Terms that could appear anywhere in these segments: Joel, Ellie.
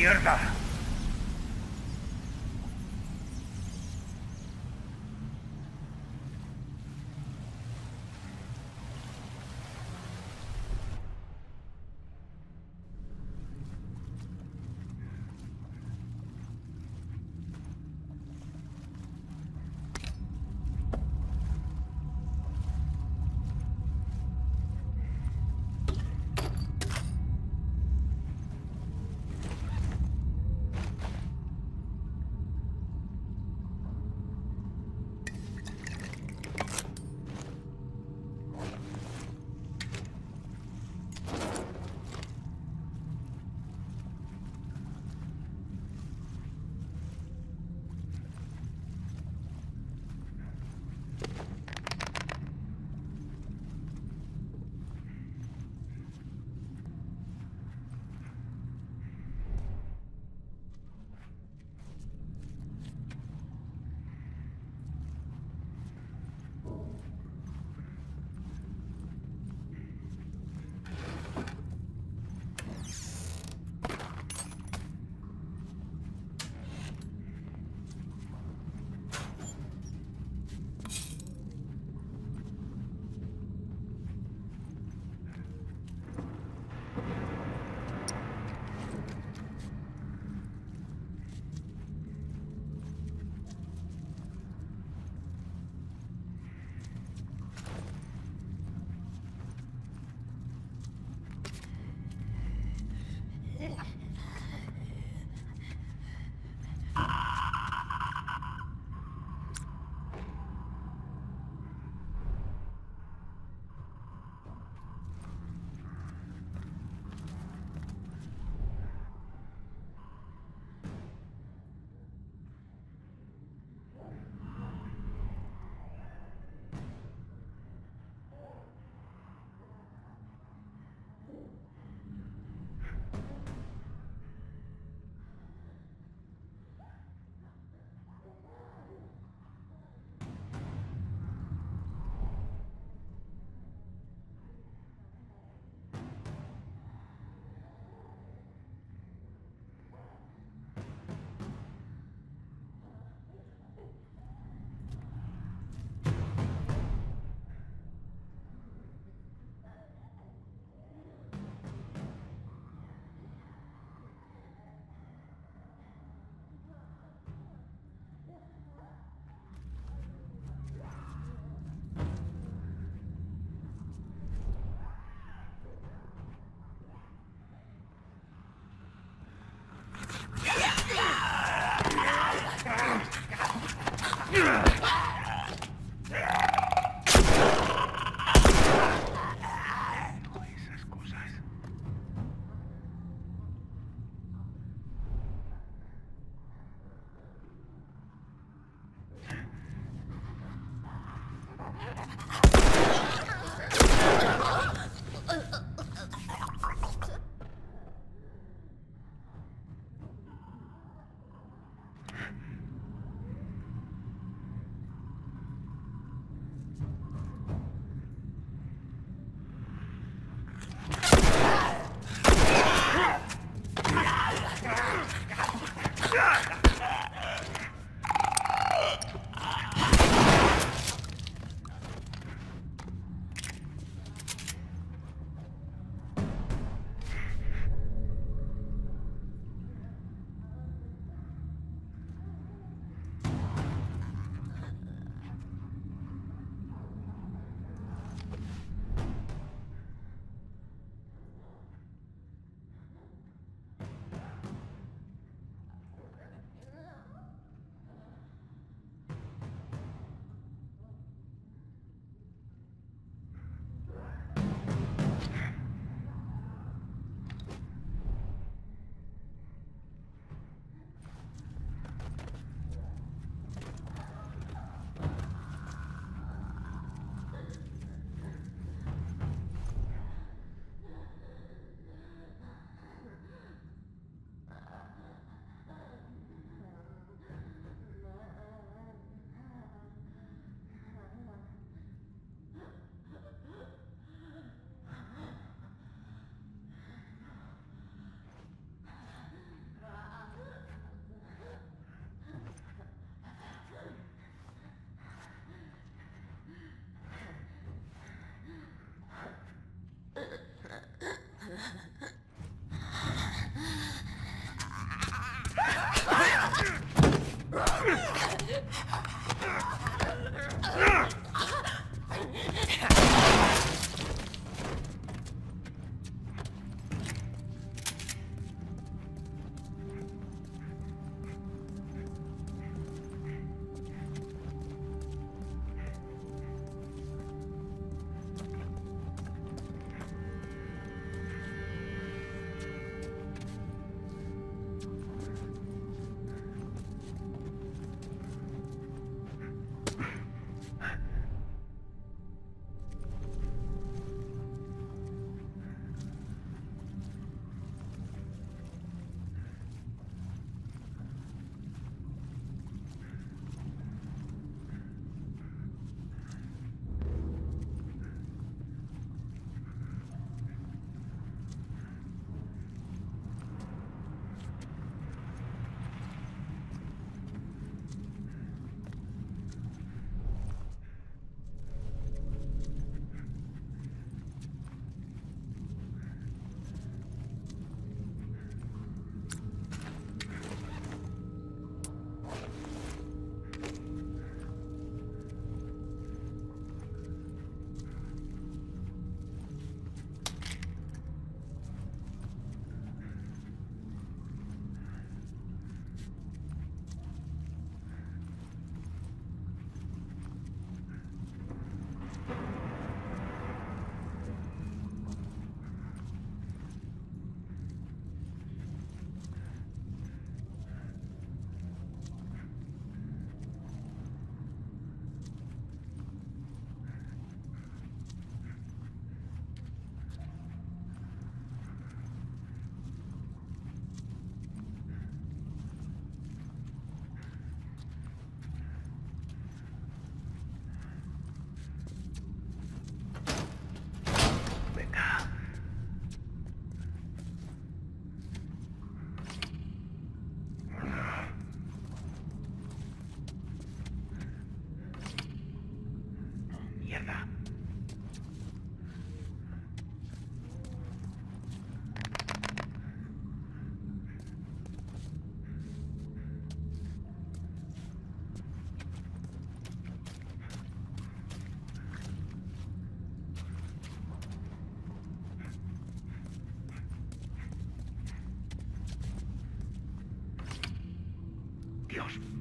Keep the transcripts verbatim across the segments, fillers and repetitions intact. mierda.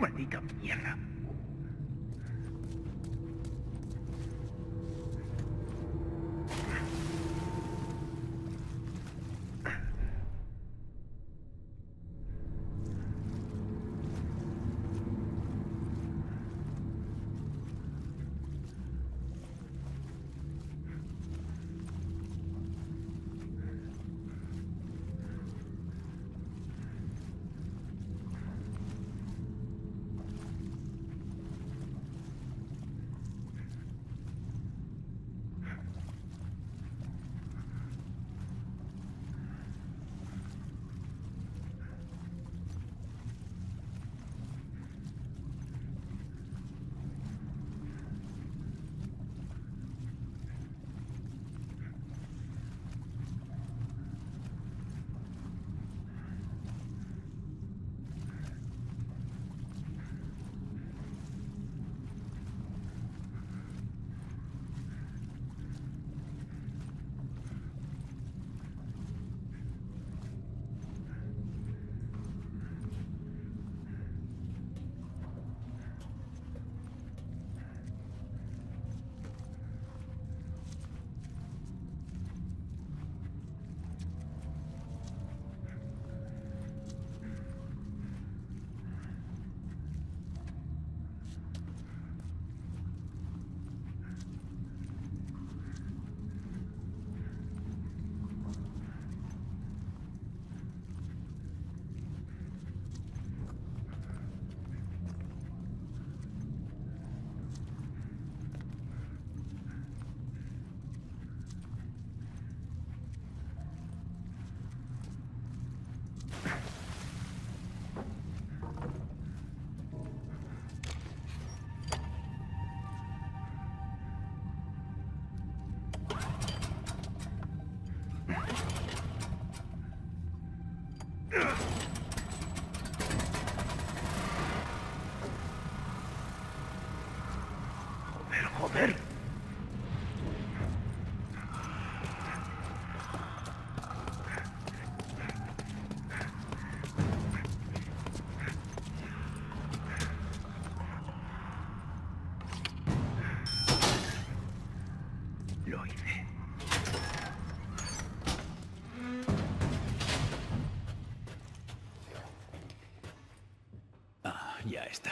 Maldita mierda. Ya está.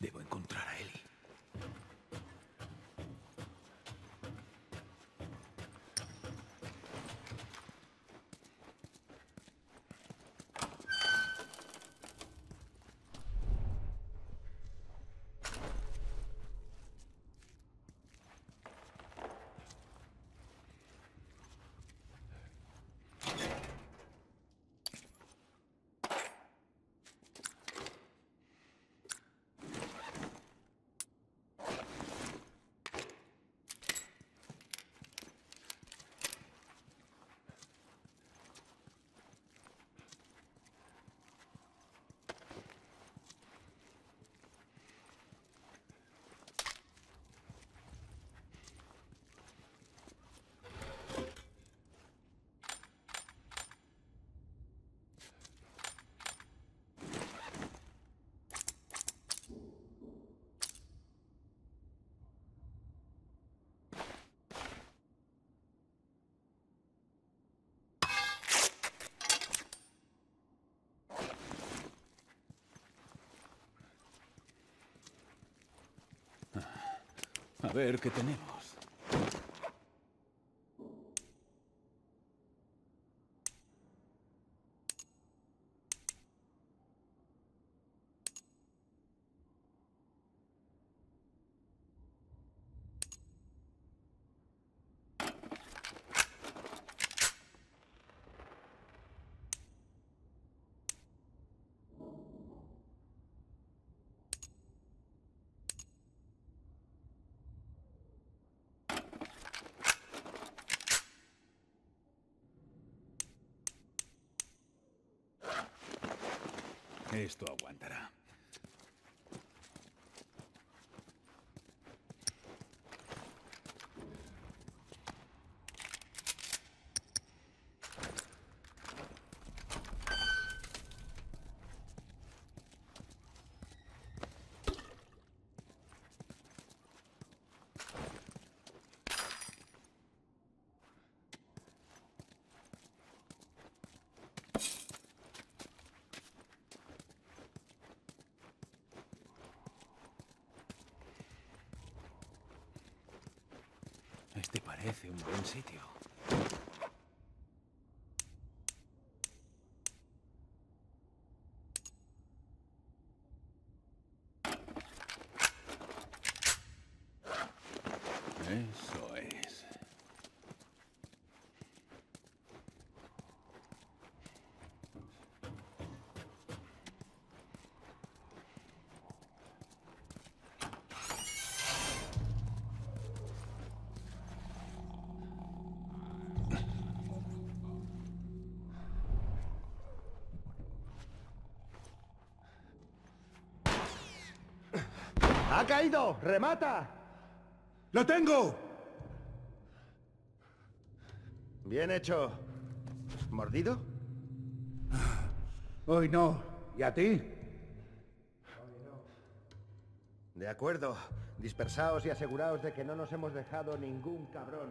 Debo encontrar a Ellie. A ver qué tenemos. Esto aguantará. parece un buen sitio. Eso es. ¡Ha caído! ¡Remata! ¡Lo tengo! Bien hecho. ¿Mordido? Hoy no. ¿Y a ti? De acuerdo. Dispersaos y aseguraos de que no nos hemos dejado ningún cabrón.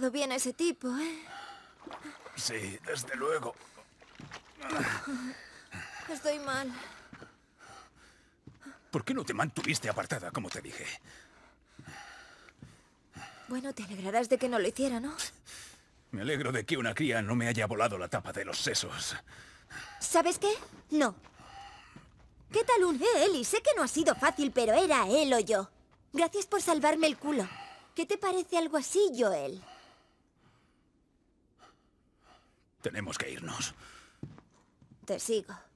tratado bien a ese tipo, ¿eh? Sí, desde luego. Estoy mal. ¿Por qué no te mantuviste apartada, como te dije? Bueno, te alegrarás de que no lo hiciera, ¿no? Me alegro de que una cría no me haya volado la tapa de los sesos. ¿Sabes qué? No. ¿Qué tal un... Eh, Ellie, sé que no ha sido fácil, pero era él o yo. Gracias por salvarme el culo. ¿Qué te parece algo así, Joel? Tenemos que irnos. Te sigo.